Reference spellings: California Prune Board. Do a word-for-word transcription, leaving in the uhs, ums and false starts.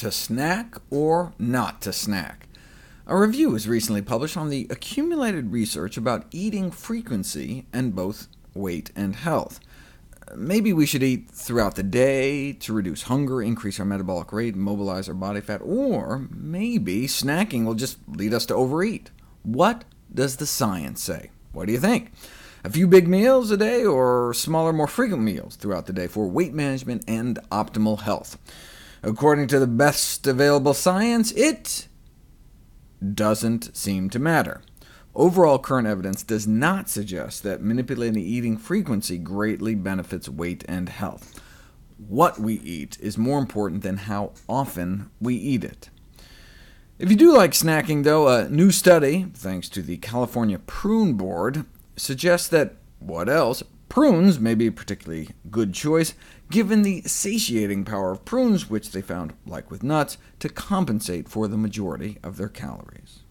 to snack or not to snack. A review was recently published on the accumulated research about eating frequency and both weight and health. Maybe we should eat throughout the day to reduce hunger, increase our metabolic rate, mobilize our body fat, or maybe snacking will just lead us to overeat. What does the science say? What do you think? A few big meals a day or smaller, more frequent meals throughout the day for weight management and optimal health? According to the best available science, it doesn't seem to matter. Overall, current evidence does not suggest that manipulating eating frequency greatly benefits weight and health. What we eat is more important than how often we eat it. If you do like snacking, though, a new study, thanks to the California Prune Board, suggests that, what else, prunes may be a particularly good choice, given the satiating power of prunes, which they found, like with nuts, to compensate for the majority of their calories.